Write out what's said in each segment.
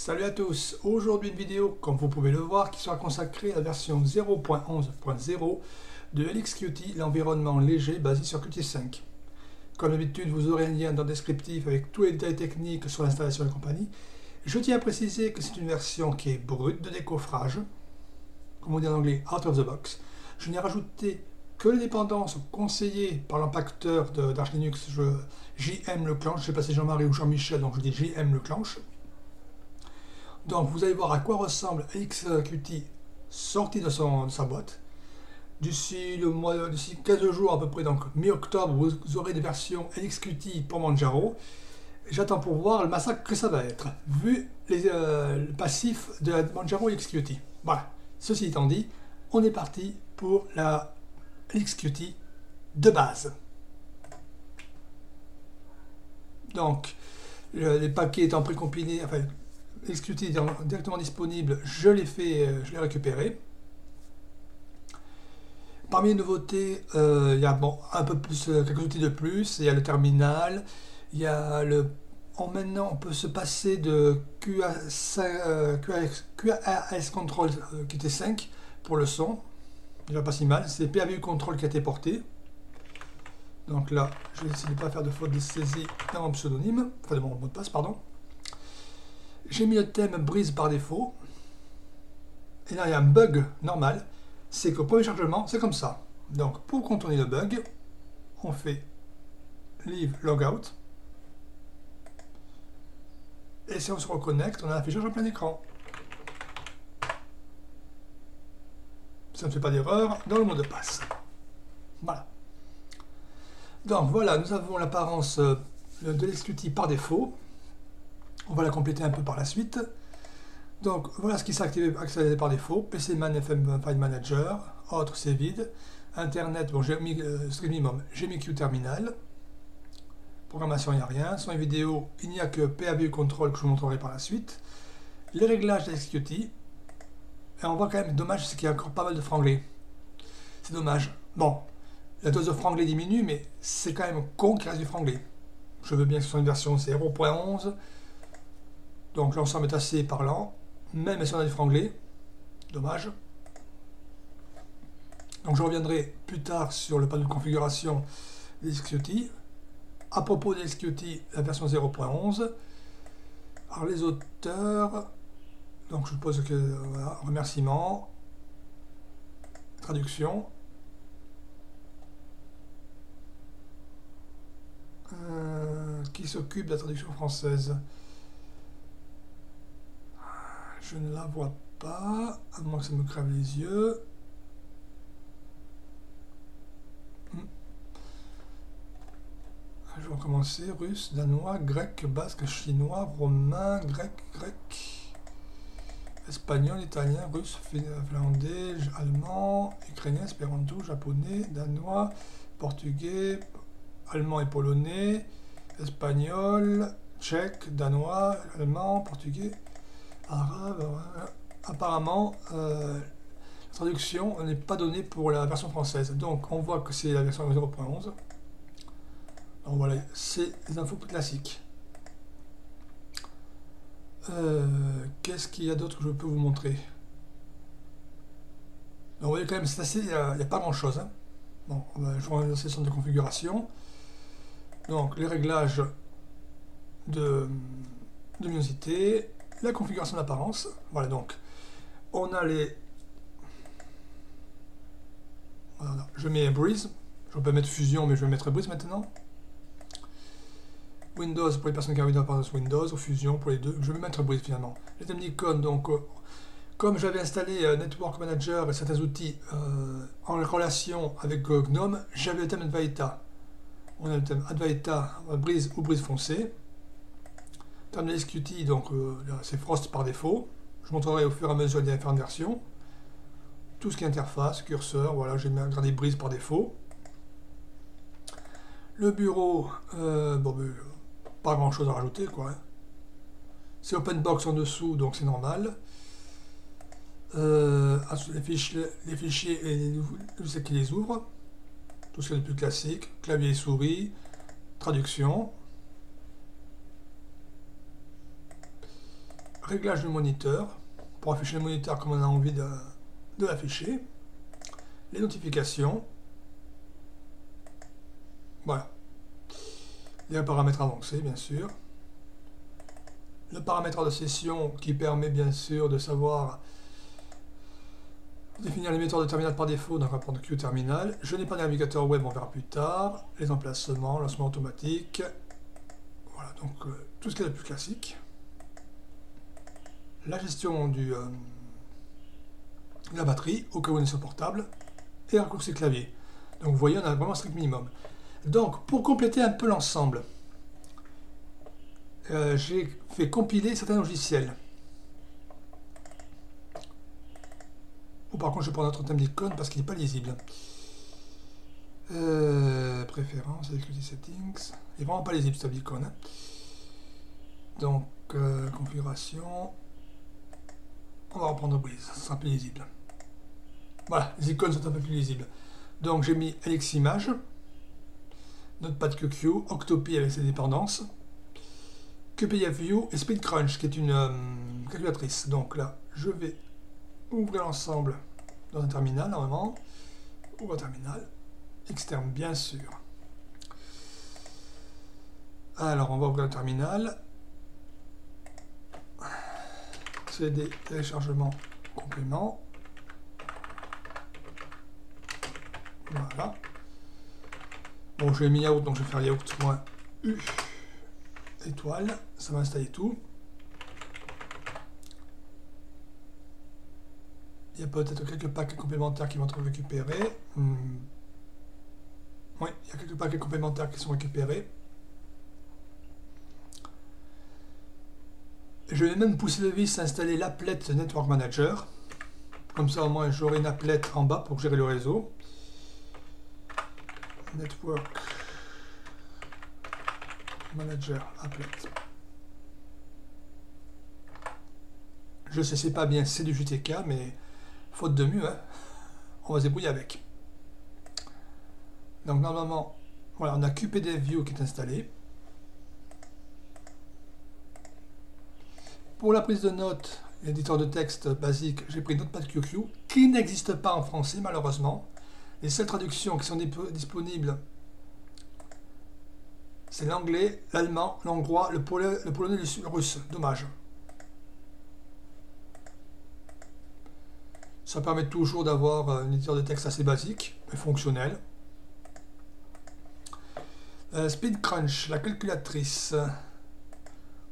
Salut à tous, aujourd'hui une vidéo comme vous pouvez le voir qui sera consacrée à la version 0.11.0 de LXQT, l'environnement léger basé sur Qt 5. Comme d'habitude, vous aurez un lien dans le descriptif avec tous les détails techniques sur l'installation et compagnie. Je tiens à préciser que c'est une version qui est brute de décoffrage, comme on dit en anglais, out of the box. Je n'ai rajouté que les dépendances conseillées par l'impacteur d'Arch Linux, Jérôme Leclanche. Je ne sais pas si Jean-Marie ou Jean-Michel, donc je dis Jérôme Leclanche. Donc vous allez voir à quoi ressemble LXQT sorti de sa boîte. D'ici 15 jours à peu près, donc mi-octobre, vous aurez des versions LXQT pour Manjaro. J'attends pour voir le massacre que ça va être, vu le passif de Manjaro LXQT. Voilà, ceci étant dit, on est parti pour la LXQT de base. Donc, les paquets étant précompilés, enfin, LXQT directement disponible, je l'ai récupéré. Parmi les nouveautés, il y a quelques outils de plus. Il y a le terminal, il y a le... maintenant, on peut se passer de QAS Control Qt 5 pour le son. Déjà pas si mal. C'est PavuControl qui a été porté. Donc là, je vais essayer de ne pas faire de faute de saisie dans mon pseudonyme, enfin de mon mot de passe, pardon. J'ai mis le thème Breeze par défaut. Et là, il y a un bug normal. C'est qu'au premier chargement, c'est comme ça. Donc, pour contourner le bug, on fait leave logout. Et si on se reconnecte, on a l'affichage en plein écran. Ça ne fait pas d'erreur dans le mot de passe. Voilà. Donc, voilà, nous avons l'apparence de LXQT par défaut. On va la compléter un peu par la suite. Donc voilà ce qui s'est activé par défaut. PC Man FM File Manager, autre c'est vide. Internet, bon j'ai mis stream minimum, j'ai mis QTerminal. Programmation, il n'y a rien. Son et vidéo, il n'y a que PavuControl que je vous montrerai par la suite. Les réglages de LXQT. Et on voit quand même, dommage, c'est qu'il y a encore pas mal de franglais. C'est dommage. Bon, la dose de franglais diminue, mais c'est quand même con qu'il reste du franglais. Je veux bien que ce soit une version 0.11. Donc l'ensemble est assez parlant, même si on a du franglais, dommage. Donc je reviendrai plus tard sur le panneau de configuration des LXQT. À propos des LXQT, la version 0.11. Alors les auteurs, donc je suppose que voilà, remerciements, traduction. Qui s'occupe de la traduction française? Je ne la vois pas, à moins que ça me crève les yeux. Je vais recommencer. Russe, danois, grec, basque, chinois, romain, grec, espagnol, italien, russe, finlandais, allemand, ukrainien, espéranto, japonais, danois, portugais, allemand et polonais, espagnol, tchèque, danois, allemand, portugais. Arabe, apparemment, la traduction n'est pas donnée pour la version française. Donc, on voit que c'est la version 0.11. Donc, voilà, c'est les infos classiques. Qu'est-ce qu'il y a d'autre que je peux vous montrer? Donc, vous voyez quand même, c'est assez, il n'y a pas grand-chose. Hein. Bon, je vais relancer le centre de configuration. Donc, les réglages de luminosité. La configuration d'apparence, voilà donc, on a les... Voilà, je mets Breeze, je peux mettre Fusion mais je vais mettre Breeze maintenant. Windows pour les personnes qui ont Windows, Windows ou Fusion pour les deux, je vais mettre Breeze finalement. Les thèmes d'icônes, donc, comme j'avais installé Network Manager et certains outils en relation avec GNOME, j'avais le thème Adwaita. On a le thème Adwaita, Breeze ou Breeze foncé. En termes de LXQT, donc c'est Frost par défaut. Je montrerai au fur et à mesure des différentes versions. Tout ce qui est interface, curseur, voilà, j'ai mis gradé Breeze par défaut. Le bureau, bon, pas grand chose à rajouter quoi. Hein. C'est Openbox en dessous, donc c'est normal. Les fichiers et les outils qui les ouvrent. Tout ce qui est le plus classique, clavier et souris, traduction. Réglage du moniteur, pour afficher le moniteur comme on a envie de l'afficher. Les notifications. Voilà. Les paramètres avancés, bien sûr. Le paramètre de session qui permet bien sûr de savoir définir l'émetteur de terminal par défaut dans le rapport de QTerminal. Je n'ai pas de navigateur web, on verra plus tard. Les emplacements, lancement automatique. Voilà, donc tout ce qui est le plus classique. La gestion de la batterie, au cas où on est sur portable. Et raccourci clavier. Donc vous voyez, on a vraiment un strict minimum. Donc pour compléter un peu l'ensemble, j'ai fait compiler certains logiciels. Ou par contre je prends notre thème d'icône parce qu'il n'est pas lisible. Préférences, LXQT settings. Il n'est vraiment pas lisible cette icône. Hein. Donc configuration. On va reprendre Breeze, ça sera plus lisible. Voilà, les icônes sont un peu plus lisibles. Donc j'ai mis LXImage, NotepadQQ, Octopi avec ses dépendances, QPFView et SpeedCrunch qui est une calculatrice. Donc là, je vais ouvrir l'ensemble dans un terminal normalement, ou un terminal externe bien sûr. Alors on va ouvrir le terminal. CD téléchargement complément. Voilà. Bon, je vais mis Yaourt, donc je vais faire Yaourt.u étoile. Ça va installer tout. Il y a peut-être quelques paquets complémentaires qui vont être récupérés. Oui, il y a quelques paquets complémentaires qui sont récupérés. Je vais même pousser le vis à installer l'applet Network Manager. Comme ça, au moins, j'aurai une applet en bas pour gérer le réseau. Network Manager applet. Je sais, c'est pas bien, c'est du JTK, mais faute de mieux, hein, on va se débrouiller avec. Donc, normalement, voilà, on a QPFView qui est installé. Pour la prise de notes, l'éditeur de texte basique, j'ai pris NotepadQQ, qui n'existe pas en français malheureusement. Les seules traductions qui sont disponibles, c'est l'anglais, l'allemand, l'hongrois, le polonais, le russe. Dommage. Ça permet toujours d'avoir un éditeur de texte assez basique, mais fonctionnel. SpeedCrunch, la calculatrice.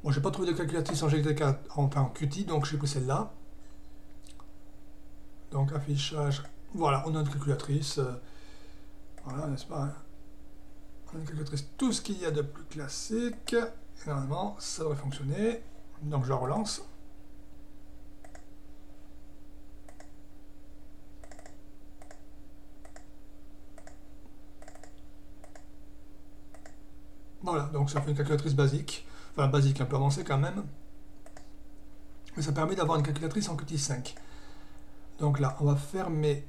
Bon, j'ai pas trouvé de calculatrice en GTK, enfin en Qt, donc j'ai pris celle-là. Donc affichage, voilà, on a une calculatrice. Voilà, n'est-ce pas, hein? On a une calculatrice, tout ce qu'il y a de plus classique. Et normalement, ça devrait fonctionner. Donc je la relance. Voilà, donc ça fait une calculatrice basique. Enfin, basique, un peu avancée quand même. Mais ça permet d'avoir une calculatrice en Qt 5. Donc là, on va fermer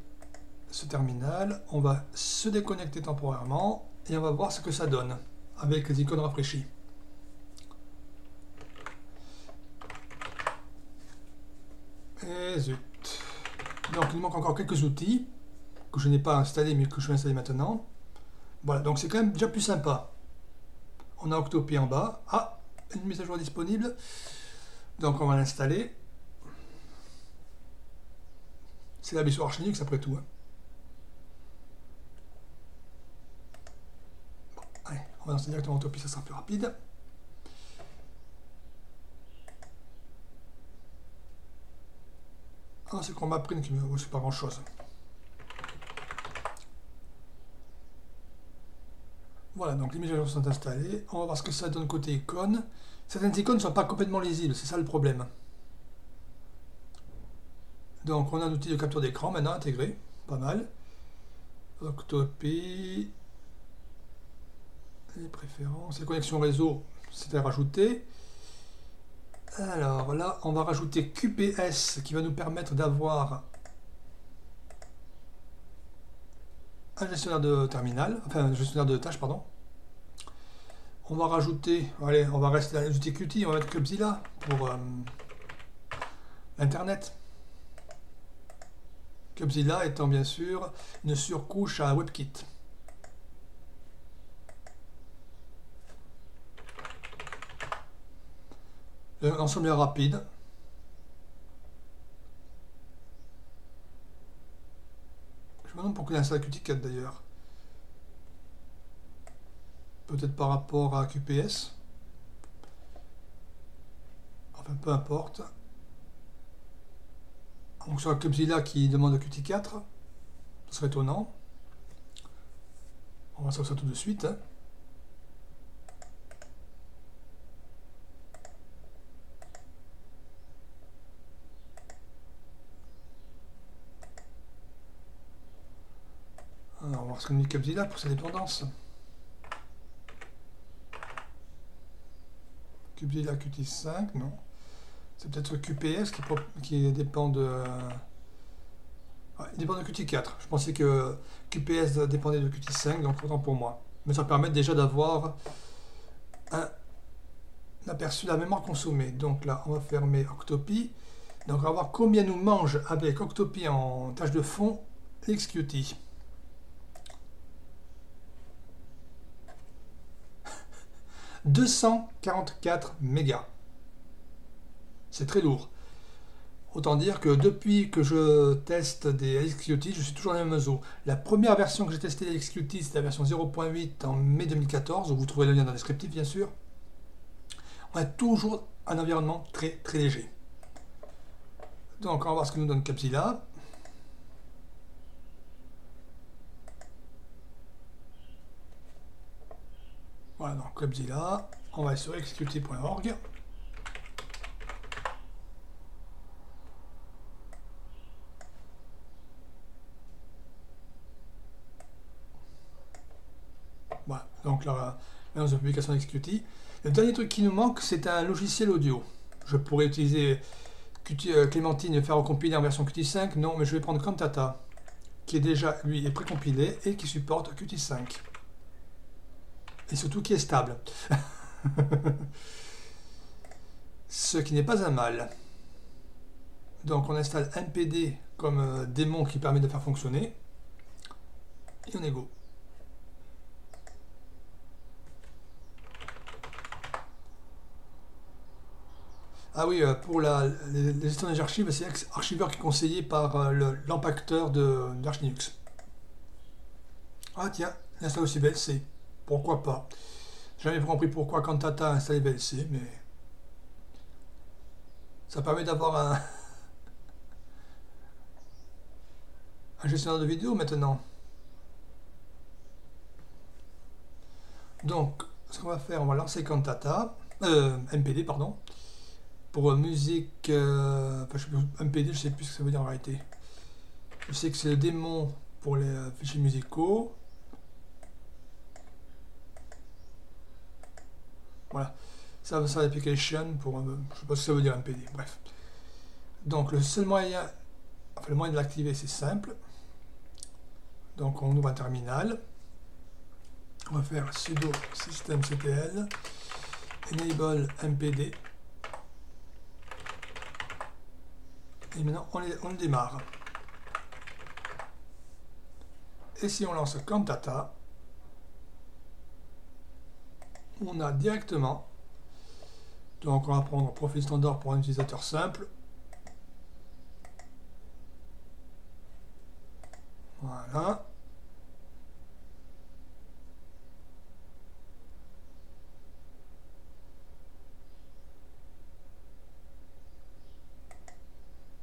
ce terminal, on va se déconnecter temporairement et on va voir ce que ça donne avec les icônes rafraîchies. Et zut. Donc il manque encore quelques outils que je n'ai pas installés mais que je vais installer maintenant. Voilà, donc c'est quand même déjà plus sympa. On a Octopi en bas. Ah! Une mise à jour disponible, donc on va l'installer. C'est la mise sur Arch Linux après tout. Hein. Bon, allez, on va lancer directement Octopi, ça sera plus rapide. Ah, c'est qu'on m'a pris, qui me c'est pas grand chose. Voilà, donc les mises à jour sont installées. On va voir ce que ça donne côté icônes. Certaines icônes ne sont pas complètement lisibles, c'est ça le problème. Donc on a un outil de capture d'écran maintenant intégré, pas mal. Octopi, les préférences, les connexions réseau, c'est à rajouter. Alors là, on va rajouter QPS qui va nous permettre d'avoir un gestionnaire de terminal, enfin un gestionnaire de tâches, pardon. On va rajouter, allez, on va rester à l'outil Qt, on va mettre QupZilla pour Internet. QupZilla étant bien sûr une surcouche à WebKit. L'ensemble est rapide. Je me demande pourquoi il installe Qt 4 d'ailleurs. Peut-être par rapport à QPS. Enfin, peu importe. Donc sur QupZilla qui demande Qt 4, ce serait étonnant. On va savoir ça tout de suite. Hein. Alors, on va voir ce que nous dit QupZilla pour ses dépendances. QupZilla Qt 5, non. C'est peut-être QPS qui dépend de... Ouais, il dépend de Qt 4. Je pensais que QPS dépendait de Qt 5, donc autant pour moi. Mais ça permet déjà d'avoir un aperçu de la mémoire consommée. Donc là, on va fermer Octopi. Donc on va voir combien nous mange avec Octopi en tâche de fond LXQT. « 244 mégas. » C'est très lourd. Autant dire que depuis que je teste des LXQT, je suis toujours dans la même zone. La première version que j'ai testée des LXQT, c'était la version 0.8 en mai 2014. Vous trouverez le lien dans le descriptif, bien sûr. On a toujours un environnement très très léger. Donc, on va voir ce que nous donne QupZilla. Voilà, donc QupZilla, on va aller sur LXQT.org. Voilà, donc là, l'annonce de publication LXQT. Le dernier truc qui nous manque, c'est un logiciel audio. Je pourrais utiliser Clémentine et faire recompiler en version Qt 5, non, mais je vais prendre Cantata, qui est déjà, lui, est précompilé et qui supporte Qt 5. Et surtout qui est stable. Ce qui n'est pas un mal. Donc on installe MPD comme démon qui permet de faire fonctionner. Et on est go. Ah oui, pour la gestion des archives, c'est Archiver qui est conseillé par l'empacteur d'Arch Linux. Ah tiens, il installe aussi VLC. Pourquoi pas? J'ai jamais compris pourquoi Cantata a installé VLC, mais ça permet d'avoir un gestionnaire de vidéo maintenant. Donc, ce qu'on va faire, on va lancer Cantata, MPD, pardon, pour musique, enfin, MPD, je sais plus ce que ça veut dire en réalité. Je sais que c'est le démon pour les fichiers musicaux. Voilà, ça l'application pour, je sais pas ce que ça veut dire MPD, bref. Donc le seul moyen, enfin le moyen de l'activer c'est simple. Donc on ouvre un terminal, on va faire sudo systemctl enable mpd. Et maintenant on le démarre. Et si on lance Cantata, on a directement, donc on va prendre profil standard pour un utilisateur simple, voilà,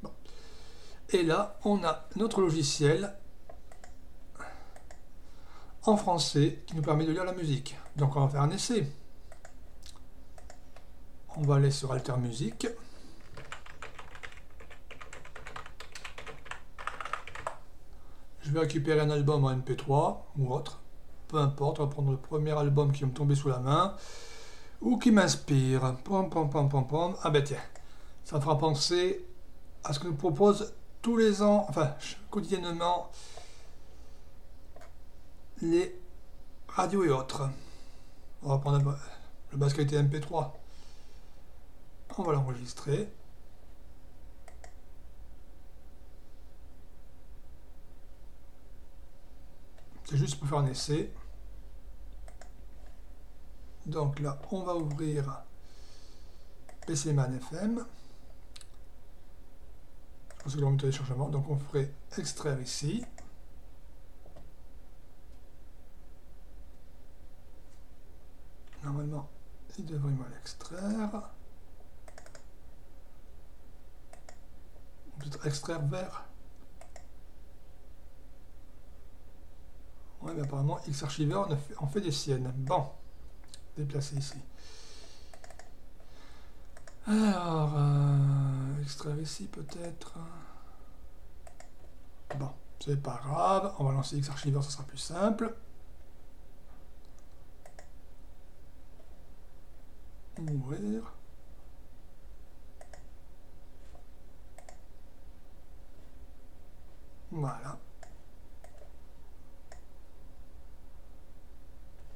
bon. Et là on a notre logiciel en français qui nous permet de lire la musique. Donc on va faire un essai. On va aller sur Alter Music. Je vais récupérer un album en MP3 ou autre. Peu importe, on va prendre le premier album qui va me tomber sous la main ou qui m'inspire. Pom pom pom pom pom. Ah ben tiens, ça me fera penser à ce que nous propose tous les ans, enfin quotidiennement, les radios et autres. On va prendre la basse qualité MP3. On va l'enregistrer. C'est juste pour faire un essai. Donc là, on va ouvrir PC Man FM. Je pense que l'on met les chargements. Donc on ferait extraire ici. Normalement, il devrait me l'extraire. Peut-être extraire vers. Ouais, mais apparemment, Xarchiver en fait des siennes. Bon. Déplacer ici. Alors, extraire ici peut-être. Bon, c'est pas grave. On va lancer Xarchiver, ça sera plus simple. Ouvrir. Voilà.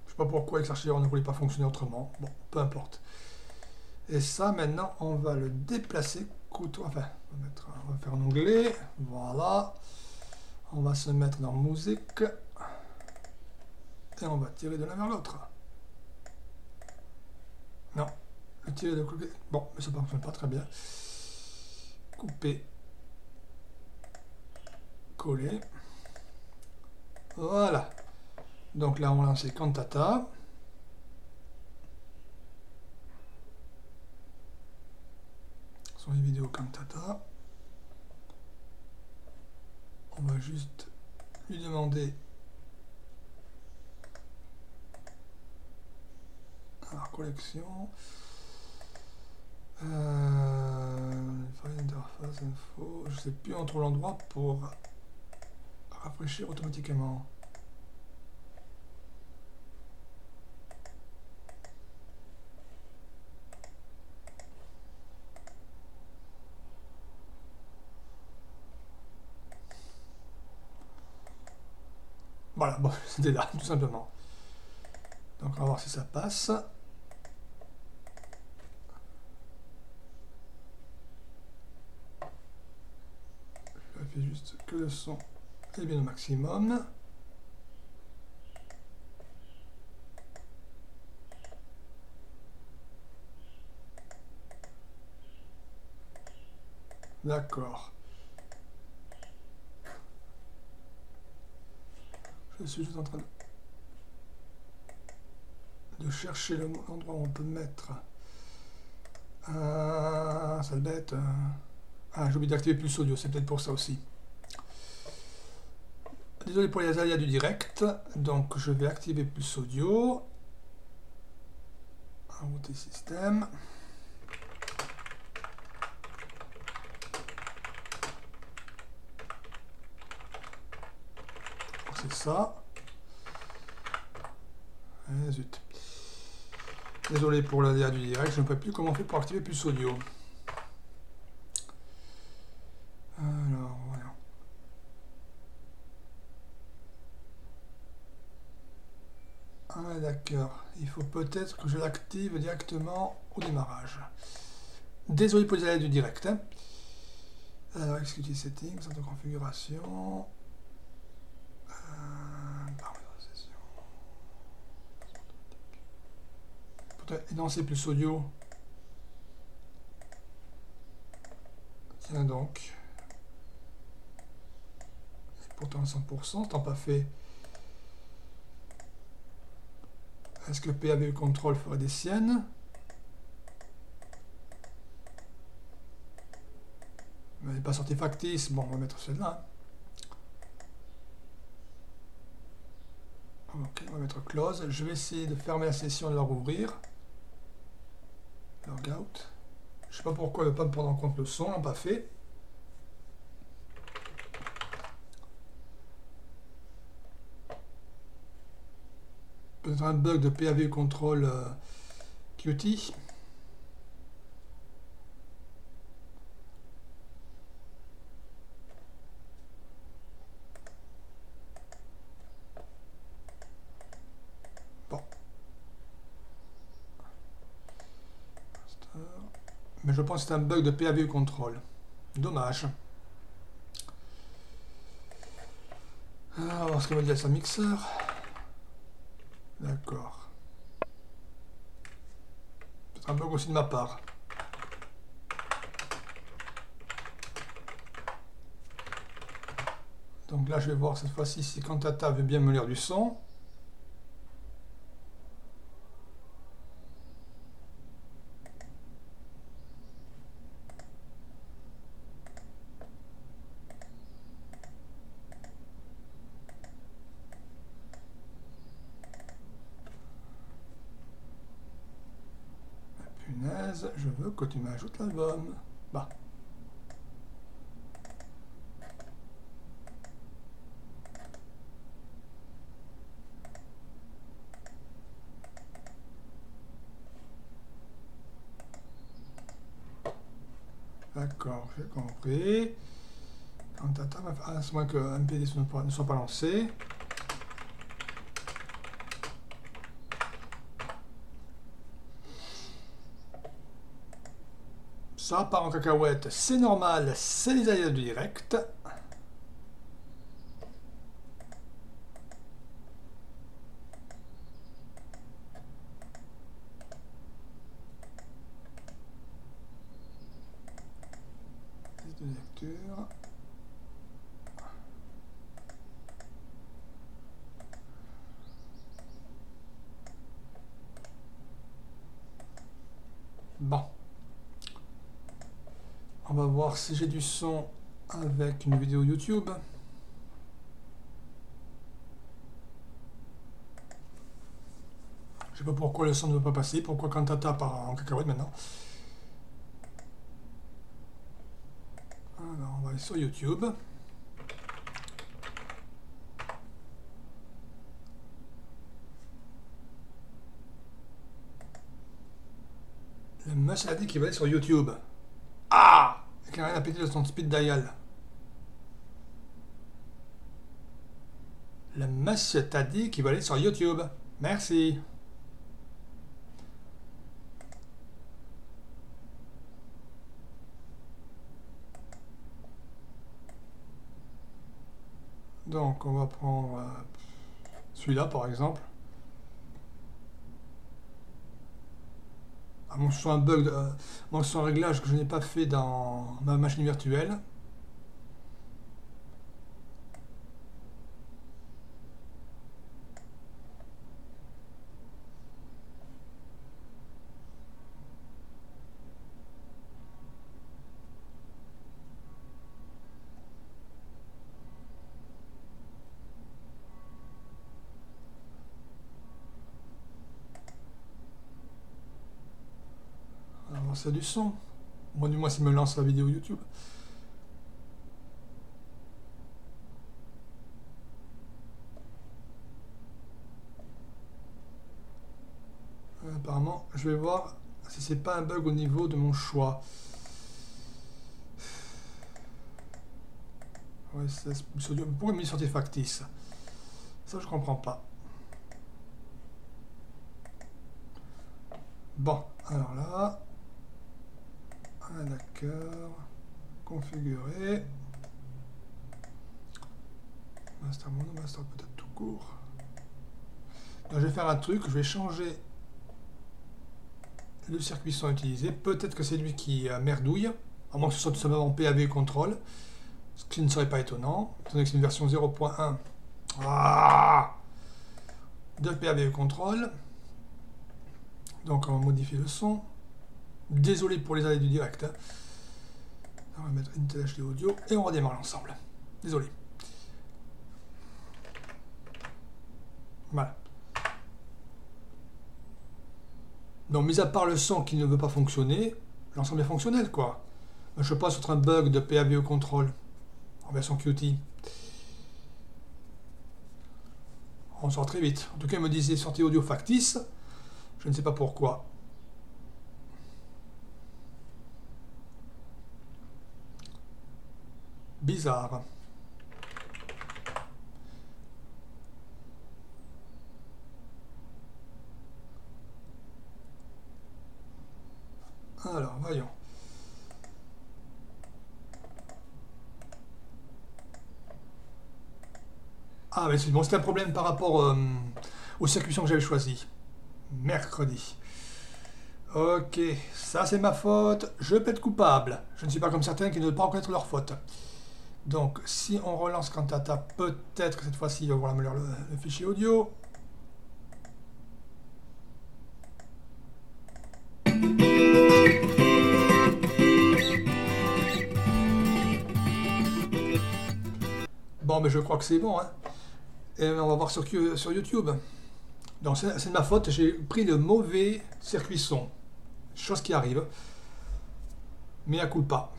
Je sais pas pourquoi Xarchiver ne voulait pas fonctionner autrement. Bon, peu importe. Et ça, maintenant, on va le déplacer. Couteau. Enfin, on va faire un onglet. Voilà. On va se mettre dans musique. Et on va tirer de l'un vers l'autre. Non. Le tirer de couper. Bon, mais ça ne fonctionne pas très bien. Couper. Coller. Voilà. Donc là, on lance Cantata. Ce sont les vidéos Cantata. On va juste lui demander. Alors, collection. Interface, info. Je ne sais plus, on trouve l'endroit pour rafraîchir automatiquement. Voilà, bon, c'était là, tout simplement. Donc on va voir si ça passe. Je vérifie juste que le son est bien au maximum. D'accord. Je suis juste en train de chercher l'endroit où on peut mettre. Sale bête. Ah, j'ai oublié d'activer plus audio, c'est peut-être pour ça aussi. Désolé pour les aléas du direct, donc je vais activer plus audio. Router système. C'est ça. Et zut. Désolé pour l'aléa du direct, je ne sais plus comment on fait pour activer plus audio. Alors, voilà. Ah, d'accord. Il faut peut-être que je l'active directement au démarrage. Désolé pour les aléas du direct. Hein. Alors, LXQT settings, centre de configuration. Et non, c'est plus audio. Tiens donc. Et pourtant 100%, tant pas fait. Est-ce que PavuControl ferait des siennes? Mais elle n'est pas sortie factice. Bon, on va mettre celle-là. Ok, on va mettre close. Je vais essayer de fermer la session et de la rouvrir. Logout. Je sais pas pourquoi il ne veut pas me prendre en compte le son, on l'a pas fait. Peut-être un bug de PavuControl Qt. Mais je pense que c'est un bug de PavuControl. Dommage. Alors, on va voir ce qu'elle va dire à son mixeur. D'accord. Peut-être un bug aussi de ma part. Donc là, je vais voir cette fois-ci si Cantata veut bien me lire du son. Punaise, je veux que tu m'ajoutes l'album. Bah. D'accord, j'ai compris. Cantata va faire à ce moment que MPD ne soit pas lancé. Ça part en cacahuète, c'est normal, c'est les aléas du direct. Si j'ai du son avec une vidéo YouTube. Je sais pas pourquoi le son ne veut pas passer, pourquoi Cantata part en cacahuète maintenant. Alors on va aller sur YouTube. Le must a dit qu'il va aller sur YouTube. Ah! Il n'a rien à péter de son speed dial. Le monsieur t'a dit qu'il va aller sur YouTube. Merci. Donc on va prendre celui-là par exemple. À moins que ce soit un bug, que ce soit un réglage que je n'ai pas fait dans ma machine virtuelle. Ça du son. Moi du moins s'il me lance la vidéo YouTube. Apparemment, je vais voir si c'est pas un bug au niveau de mon choix. Ouais, pourquoi il me sortit factice? Ça je comprends pas. Bon, alors là. Ah, d'accord, configurer, master mono, master peut-être tout court. Donc, je vais faire un truc, je vais changer le circuit son utilisé. Peut-être que c'est lui qui merdouille, à moins que ce soit tout simplement PavuControl, ce qui ne serait pas étonnant, étant que c'est une version 0.1 de PavuControl. Donc on va modifier le son. Désolé pour les aléas du direct. On va mettre une THD audio et on redémarre l'ensemble. Désolé. Voilà. Donc, mis à part le son qui ne veut pas fonctionner, l'ensemble est fonctionnel, quoi. Je passe entre un bug de PavuControl en version Qt. On sort très vite. En tout cas, il me disait sortie audio factice. Je ne sais pas pourquoi. Bizarre. Alors, voyons. Ah, mais c'est bon, c'était un problème par rapport aux circuits que j'avais choisi. Mercredi. Ok, ça c'est ma faute. Je peux être coupable. Je ne suis pas comme certains qui ne veulent pas reconnaître leur faute. Donc, si on relance Cantata, peut-être que cette fois-ci, il va vouloir me lire le fichier audio. Bon, mais je crois que c'est bon, hein. Et on va voir sur YouTube. Donc, c'est de ma faute, j'ai pris le mauvais circuit son. Chose qui arrive. Mea culpa.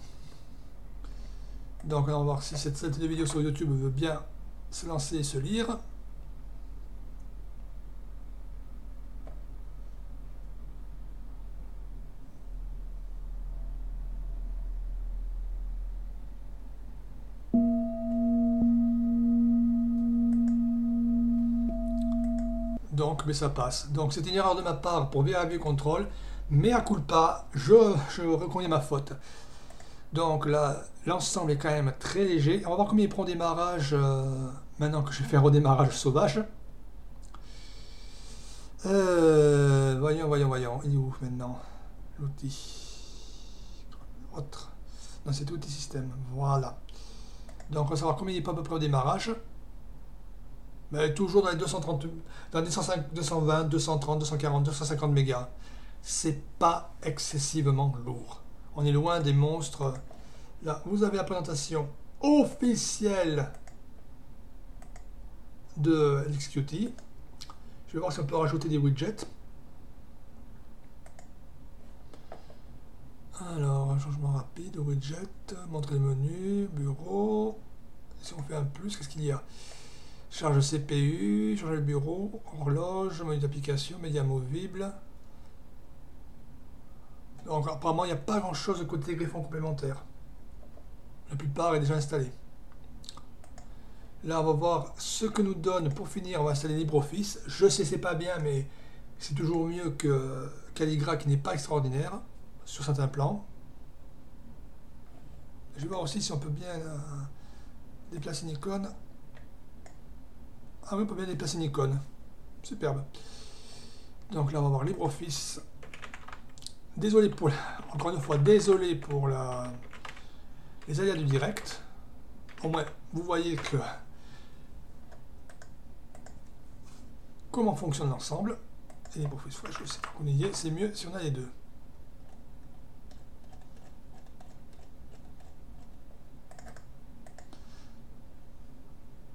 Donc on va voir si cette série de vidéos sur YouTube veut bien se lancer et se lire. Donc, mais ça passe. Donc c'est une erreur de ma part pour PavuControl, mais à culpa, je reconnais ma faute. Donc là, l'ensemble est quand même très léger. On va voir combien il prend démarrage maintenant que je fais un redémarrage sauvage. Voyons. Il est où maintenant l'outil? Autre. Non, c'est outil système. Voilà. Donc on va savoir combien il est pas à peu près au démarrage. Mais toujours dans les 230, dans les 105, 220, 230, 240, 250 mégas. C'est pas excessivement lourd. On est loin des monstres. Là, vous avez la présentation officielle de LXQT. Je vais voir si on peut rajouter des widgets. Alors, changement rapide, widget, montrer les menus, bureau. Si on fait un plus, qu'est-ce qu'il y a? Charge CPU, changer le bureau, horloge, menu d'application, médias movibles. Donc apparemment il n'y a pas grand chose de côté greffon complémentaire. La plupart est déjà installée. Là on va voir ce que nous donne pour finir, on va installer LibreOffice. Je sais c'est pas bien mais c'est toujours mieux que Caligra qui n'est pas extraordinaire sur certains plans. Je vais voir aussi si on peut bien déplacer une icône. Ah oui on peut bien déplacer une icône. Superbe. Donc là on va voir LibreOffice. Désolé pour la... Encore une fois, désolé pour la... les aléas du direct. Au moins, vous voyez que comment fonctionne l'ensemble. Et pour plus fois, je sais qu'on y est. C'est mieux si on a les deux.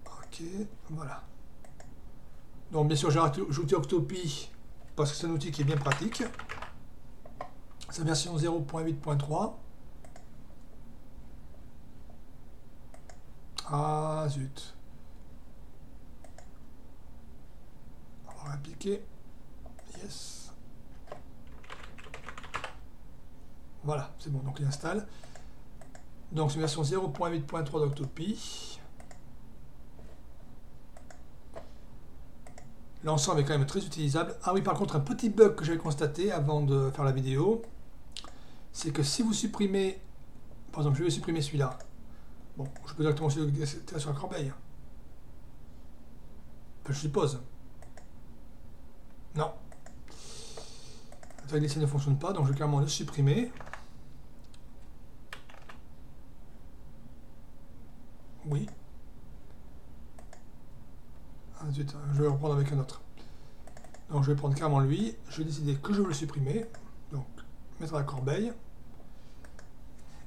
Ok, voilà. Donc bien sûr, j'ai ajouté Octopi parce que c'est un outil qui est bien pratique. Sa version 0.8.3. Ah zut. On va appliquer. Yes. Voilà, c'est bon, donc il installe. Donc c'est version 0.8.3 d'Octopi. L'ensemble est quand même très utilisable. Ah oui, par contre, un petit bug que j'avais constaté avant de faire la vidéo. C'est que si vous supprimez, par exemple, je vais supprimer celui-là. Bon, je peux directement sur la corbeille. Enfin, je suppose. Non. La taille glissée ne fonctionne pas, donc je vais carrément le supprimer. Oui. Ah zut, je vais reprendre avec un autre. Donc je vais prendre carrément lui. Je vais décider que je veux le supprimer. Donc, mettre à la corbeille.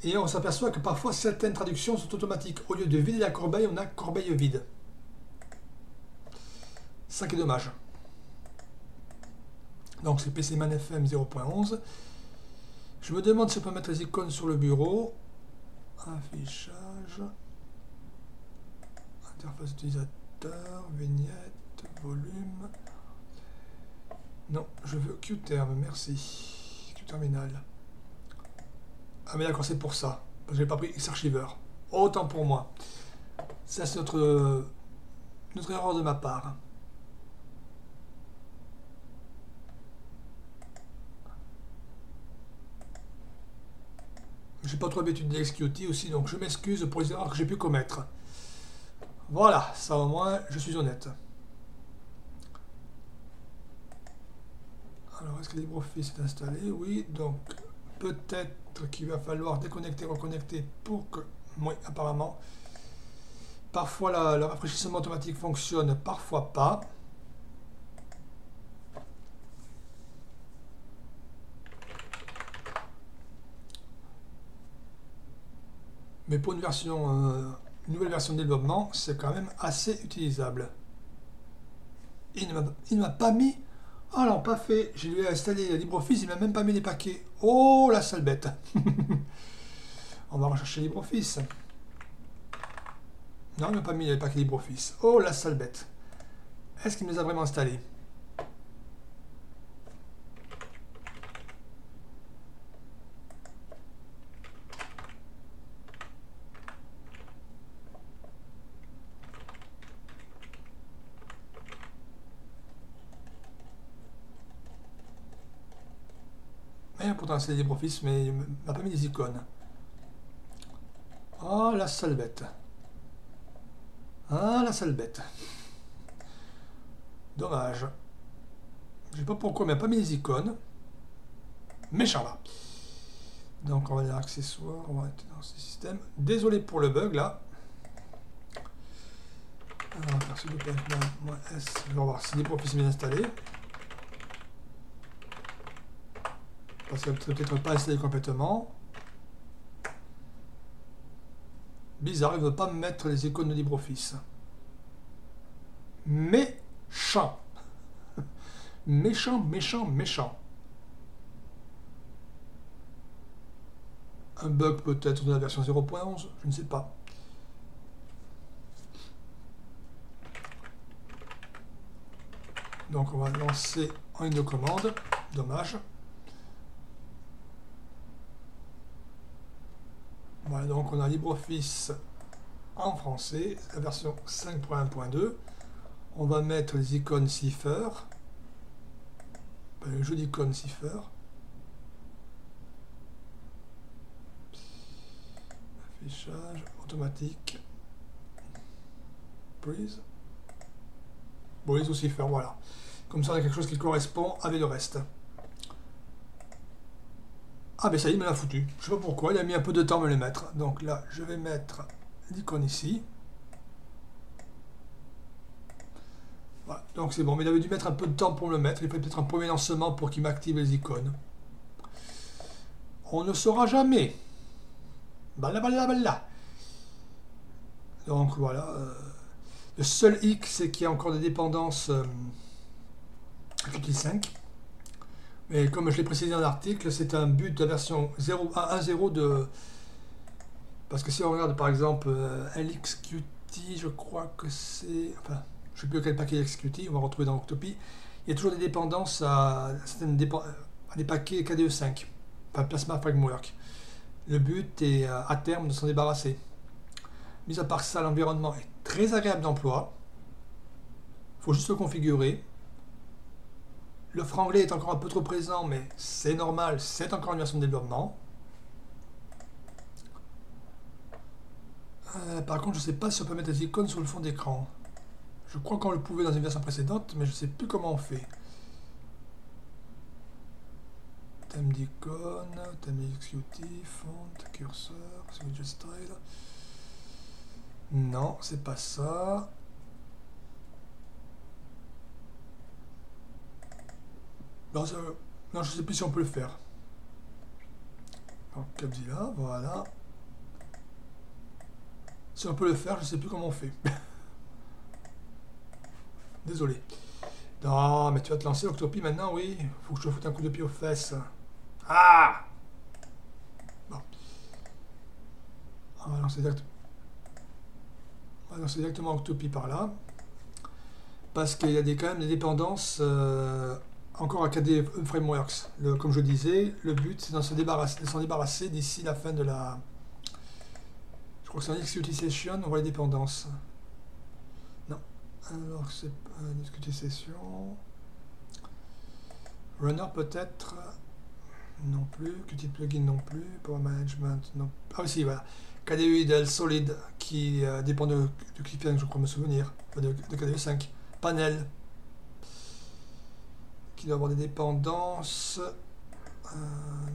Et on s'aperçoit que parfois certaines traductions sont automatiques. Au lieu de vider la corbeille, on a corbeille vide. Ça qui est dommage. Donc c'est PC Man FM 0.11. Je me demande si on peut mettre les icônes sur le bureau. Affichage. Interface utilisateur. Vignette. Volume. Non, je veux QTerm, merci. QTerminal. Ah mais d'accord, c'est pour ça. J'ai pas pris Xarchiver. Autant pour moi. Ça c'est notre erreur de ma part. J'ai pas trop l'habitude des LXQT aussi, donc je m'excuse pour les erreurs que j'ai pu commettre. Voilà, ça au moins, je suis honnête. Alors, est-ce que LibreOffice est installé? Oui, donc peut-être qu'il va falloir déconnecter, reconnecter pour que... Oui, apparemment. Parfois, le rafraîchissement automatique fonctionne, parfois pas. Mais pour une version, une nouvelle version de développement, c'est quand même assez utilisable. Il ne m'a pas mis... Ah non, pas fait. Je lui ai installé LibreOffice, il ne m'a même pas mis les paquets. Oh, la sale bête. On va rechercher LibreOffice. Non, il ne m'a pas mis les paquets LibreOffice. Oh, la sale bête. Est-ce qu'il me les a vraiment installés? C'est LibreOffice, mais il m'a pas mis des icônes. Oh la sale bête. Ah la sale bête. Dommage. Je sais pas pourquoi, mais il m'a pas mis des icônes. Méchant là. Donc on va aller à accessoires, on va être dans ce système. Désolé pour le bug là. Alors, on va faire ce -s. Je vais voir si LibreOffice est bien installé. Parce qu'elle peut peut-être pas installé complètement. Bizarre, il ne veut pas me mettre les icônes de LibreOffice. Méchant. Méchant, méchant, méchant. Un bug peut-être de la version 0.11, je ne sais pas. Donc on va lancer en ligne de commande. Dommage. Voilà, donc on a LibreOffice en français, la version 5.1.2. On va mettre les icônes Cipher, le jeu d'icônes Cipher. Affichage automatique. Breeze. Breeze ou Cipher, voilà. Comme ça, on a quelque chose qui correspond avec le reste. Ah ben ça y est, il me l'a foutu. Je sais pas pourquoi, il a mis un peu de temps à me le mettre. Donc là, je vais mettre l'icône ici. Voilà, donc c'est bon, mais il avait dû mettre un peu de temps pour le mettre. Il fallait peut-être un premier lancement pour qu'il m'active les icônes. On ne saura jamais. Balla balla balla. Donc voilà. Le seul hic, c'est qu'il y a encore des dépendances à Qt 5. Mais comme je l'ai précisé dans l'article, c'est un but de la version 1.0 de... Parce que si on regarde par exemple LXQT, je crois que c'est... Enfin, je ne sais plus quel paquet LXQT, on va retrouver dans Octopi. Il y a toujours des dépendances à des paquets KDE 5, enfin Plasma Framework. Le but est à terme de s'en débarrasser. Mis à part ça, l'environnement est très agréable d'emploi. Il faut juste le configurer. Le franglais est encore un peu trop présent, mais c'est normal, c'est encore une version de développement. Par contre, je ne sais pas si on peut mettre les icônes sur le fond d'écran. Je crois qu'on le pouvait dans une version précédente, mais je ne sais plus comment on fait. Thème d'icône, thème exécutif, font, curseur, widget style. Non, c'est pas ça. Non, je ne sais plus si on peut le faire. Donc, QupZilla, voilà. Si on peut le faire, je ne sais plus comment on fait. Désolé. Non, mais tu vas te lancer Octopi maintenant, oui. Faut que je te foute un coup de pied aux fesses. Ah bon. On va lancer directement Octopi par là. Parce qu'il y a quand même des dépendances... Encore à KDE Frameworks, comme je disais, le but c'est de s'en débarrasser d'ici la fin de la... Je crois que c'est en LXQT Session, on voit les dépendances. Non, alors c'est LXQT Session... Runner peut-être... Non plus, Qt Plugin non plus, Power Management non... Ah oui si, voilà, KDE Idle, Solid, qui dépend de Qt 5, je crois me souvenir, de KDE 5, Panel, qui doit avoir des dépendances,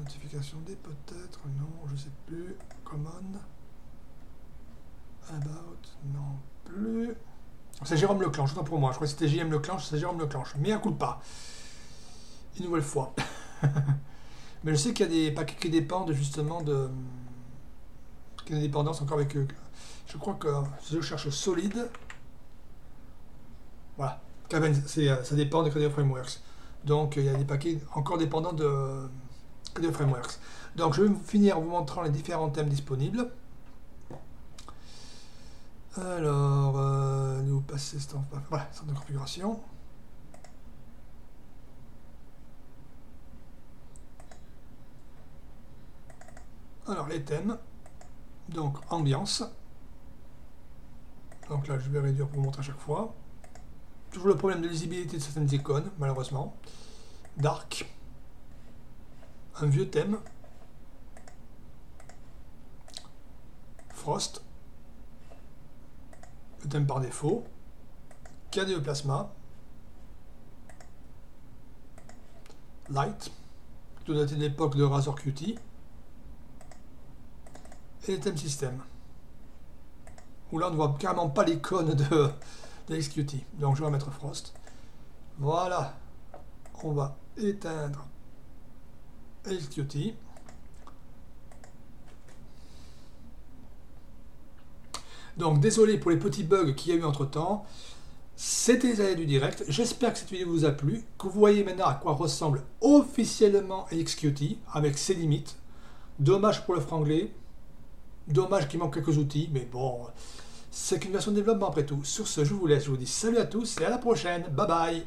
notification des peut-être, non, je sais plus, Common, About, non plus, c'est Jérôme Leclanche, autant pour moi, je crois que c'était JM Leclanche, c'est Jérôme Leclanche, mais un coup de pas, une nouvelle fois. Mais je sais qu'il y a des paquets qui dépendent justement de... qui ont des dépendances encore avec eux. Je crois que je cherche Solid. Voilà. Ça dépend de KDE Frameworks. Donc il y a des paquets encore dépendants de KDE Frameworks. Donc je vais finir en vous montrant les différents thèmes disponibles. Alors, nous passer ce temps. Voilà, centre de configuration. Alors les thèmes, donc ambiance, donc là je vais réduire pour vous montrer à chaque fois, toujours le problème de lisibilité de certaines icônes malheureusement, dark, un vieux thème, frost, le thème par défaut, KDE Plasma, light, tout daté de l'époque de Razor Qt, et les thèmes système, où là on ne voit carrément pas l'icône de LXQT. Donc je vais mettre Frost. Voilà, on va éteindre LXQT. Donc désolé pour les petits bugs qu'il y a eu entre temps. C'était les années du direct. J'espère que cette vidéo vous a plu, que vous voyez maintenant à quoi ressemble officiellement LXQT avec ses limites. Dommage pour le franglais. Dommage qu'il manque quelques outils, mais bon, c'est qu'une version de développement après tout. Sur ce, je vous laisse, je vous dis salut à tous et à la prochaine. Bye bye.